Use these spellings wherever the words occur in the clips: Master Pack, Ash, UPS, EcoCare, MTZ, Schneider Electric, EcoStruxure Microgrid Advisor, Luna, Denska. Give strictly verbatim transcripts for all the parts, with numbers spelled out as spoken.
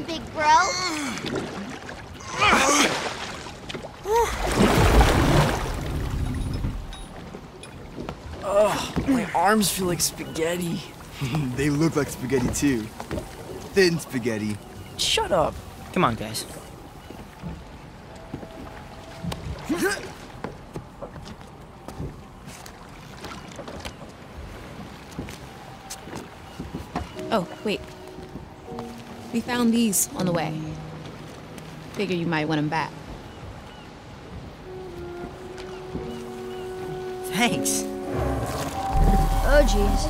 on, big bro. Oh, my arms feel like spaghetti. They look like spaghetti too. Thin spaghetti. Shut up. Come on, guys. Oh, wait. We found these on the way. Figure you might want them back. Thanks. Oh, jeez.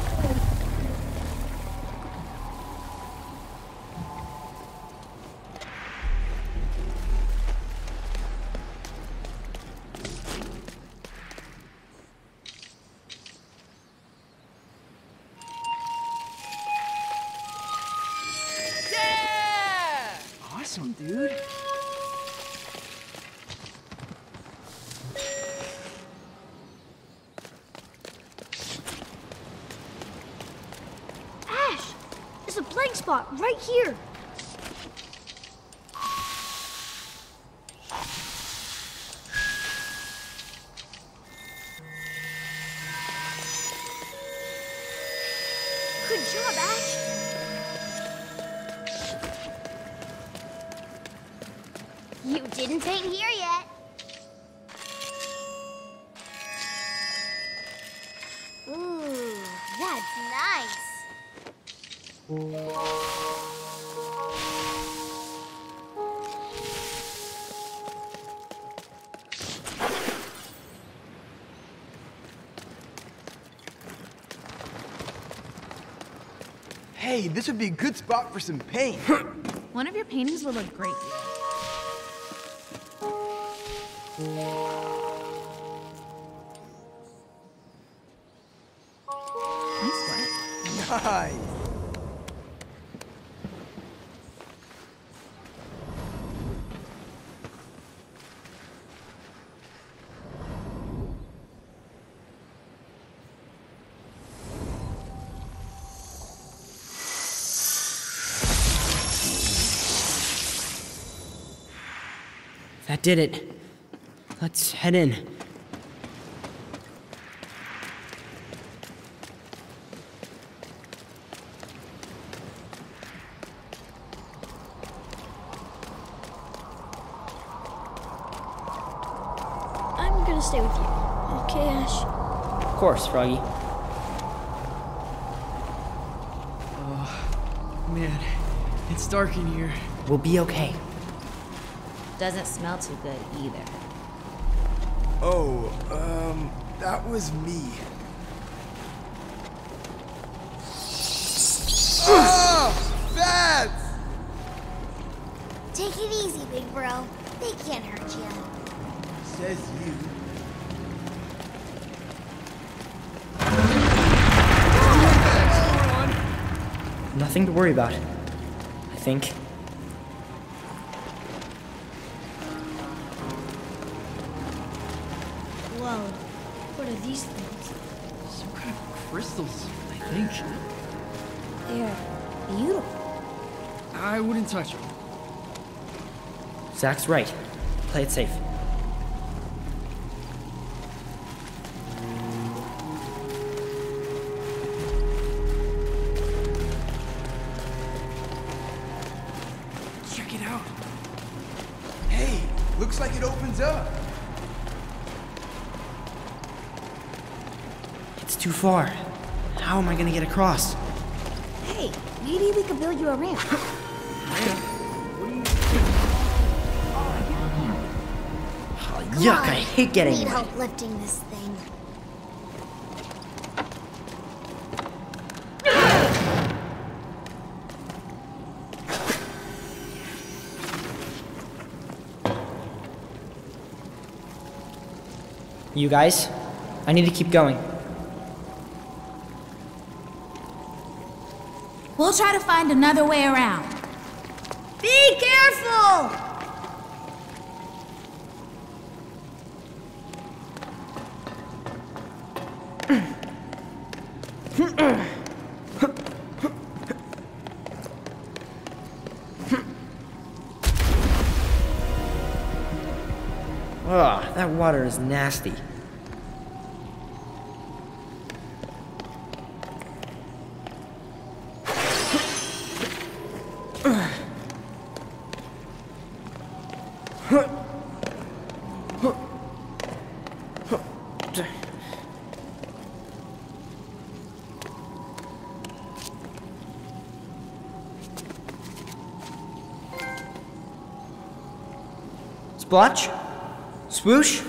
Awesome, dude. Ash, there's a blank spot right here. Good job, Ash. You didn't paint here yet. Ooh, that's nice. Hey, this would be a good spot for some paint. One of your paintings will look great. Nice work. Nice. That did it. Let's head in. I'm gonna stay with you. Okay, Ash? Of course, Froggy. Oh, man. It's dark in here. We'll be okay. Doesn't smell too good either. Oh, um, that was me. Oh, bats! Take it easy, big bro. They can't hurt you. Says you. Nothing to worry about, I think. Whoa, what are these things? Some kind of crystals, I think. They're beautiful. I wouldn't touch them. Zach's right. Play it safe. Check it out. Hey, looks like it opens up. It's too far. How am I gonna get across? Hey, maybe we could build you a ramp. Ramp? What do you oh, oh, yuck, I hate getting wet. I need help lifting this thing. You guys, I need to keep going. We'll try to find another way around. Be careful! Ugh, that water is nasty. Splotch? Swoosh?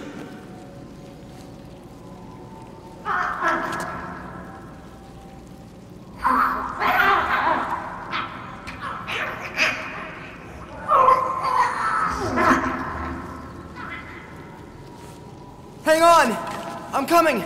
Hang on! I'm coming!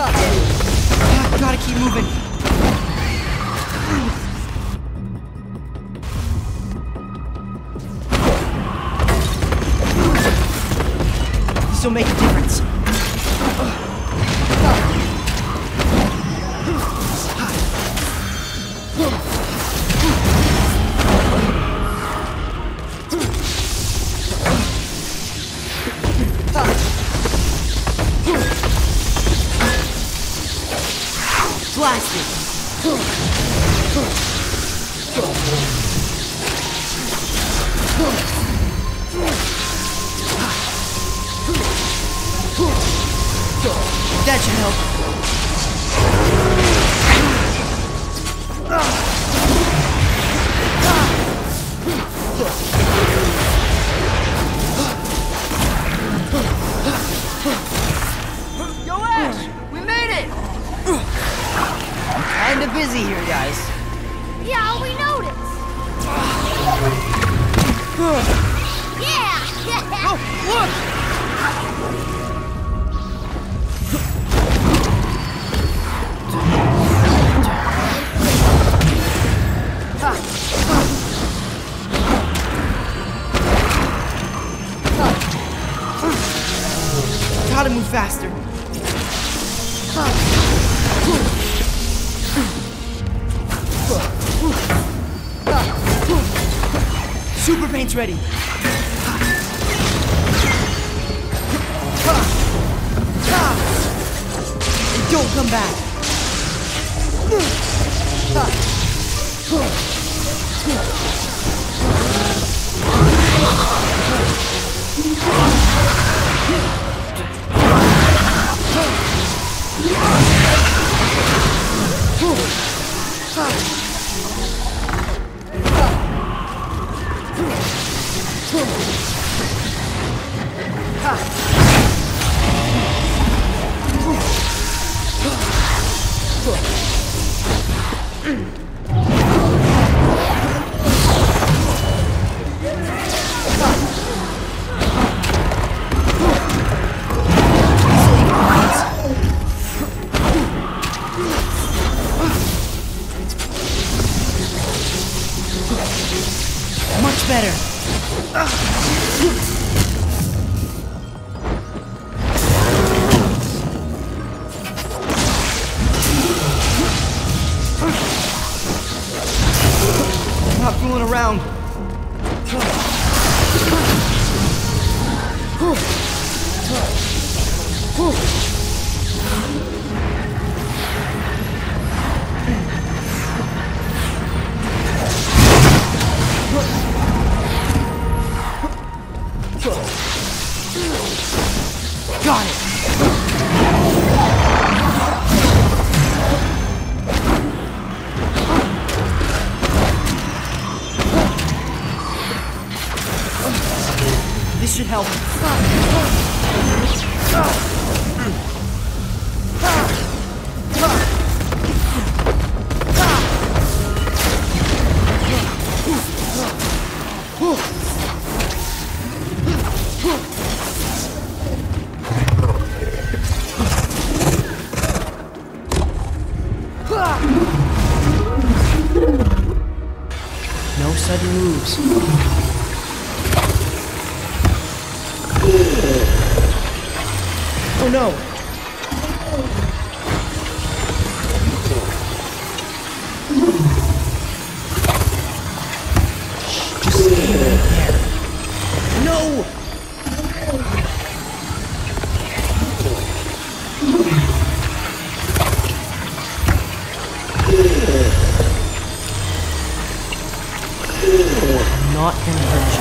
Ah, gotta keep moving. This will make a difference. That should help. Yo, Ash! We made it! I'm kinda busy here, guys. Yeah, we noticed. Yeah! Oh, look! Gotta move faster. Super paint's ready. And don't come back. Better. Not fooling around. Got it! This should help. No sudden moves. Oh no! Shh, just stay right there. No! Not in virtue.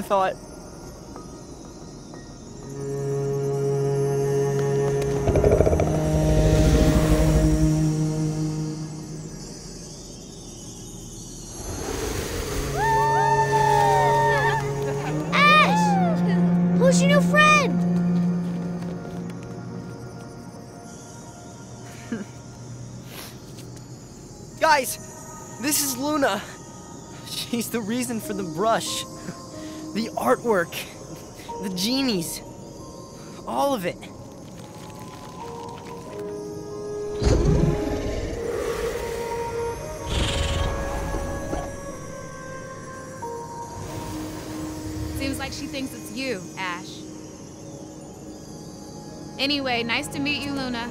the thought. Guys, this is Luna. She's the reason for the brush, the artwork, the genies, all of it. Seems like she thinks it's you, Ash. Anyway, nice to meet you, Luna.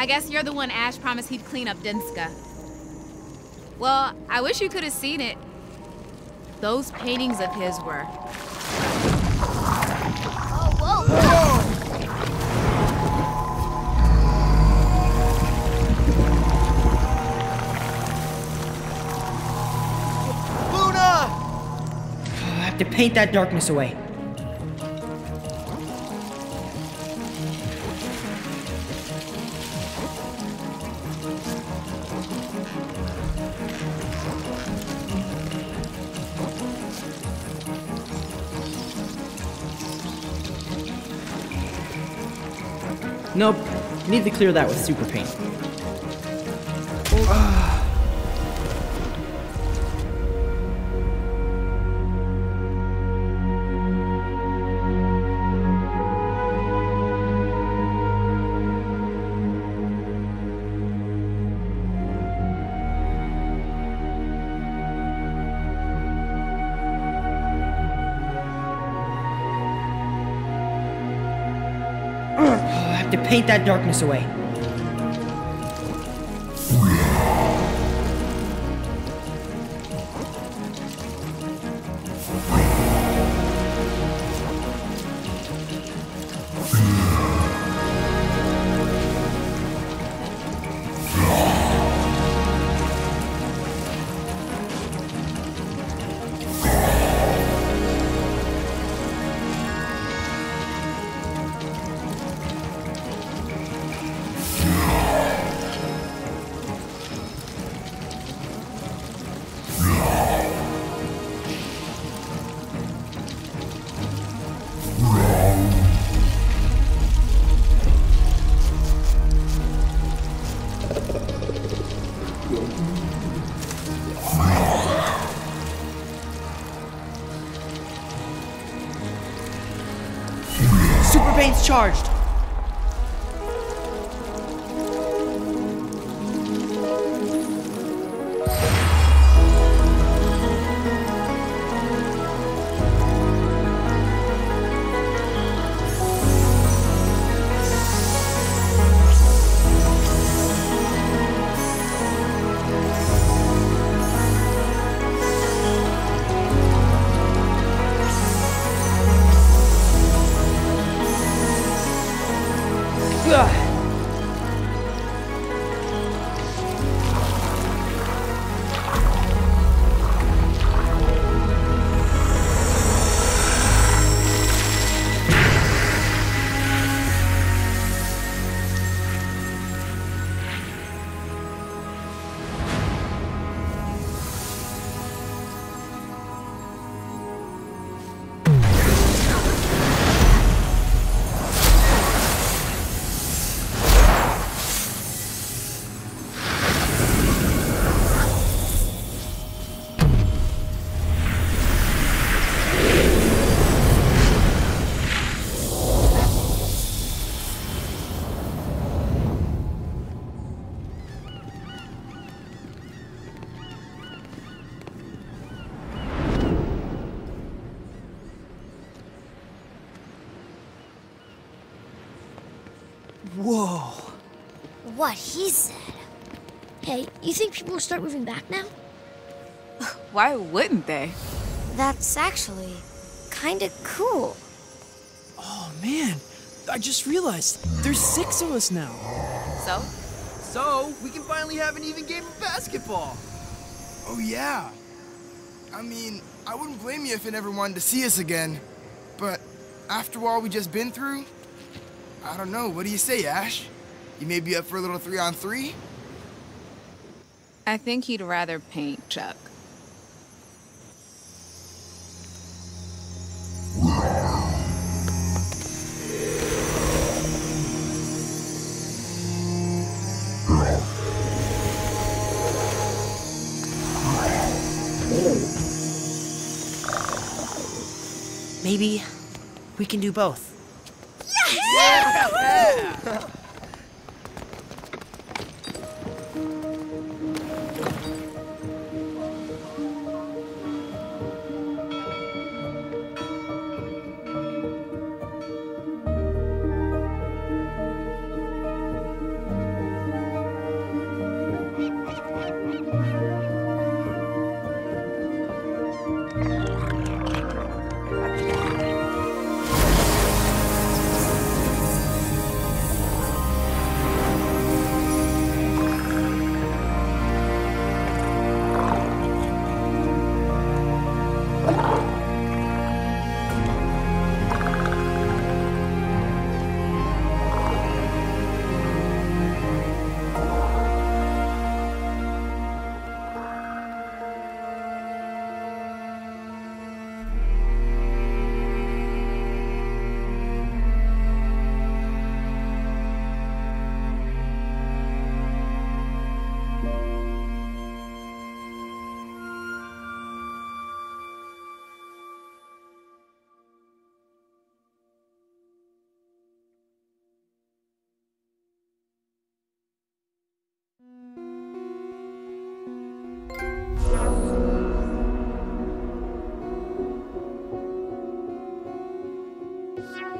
I guess you're the one Ash promised he'd clean up Denska. Well, I wish you could have seen it. Those paintings of his were... Oh, whoa! Whoa. Luna! I have to paint that darkness away. Nope. Need to clear that with super paint. To paint that darkness away. Super paint's charged. Whoa. What he said. Hey, you think people will start moving back now? Why wouldn't they? That's actually kind of cool. Oh, man. I just realized there's six of us now. So? So we can finally have an even game of basketball. Oh, yeah. I mean, I wouldn't blame you if it never wanted to see us again. But after all we just been through, I don't know. What do you say, Ash? You may be up for a little three-on-three? I think he'd rather paint, Chuck. Maybe we can do both. Yeah! Yeah! Bye.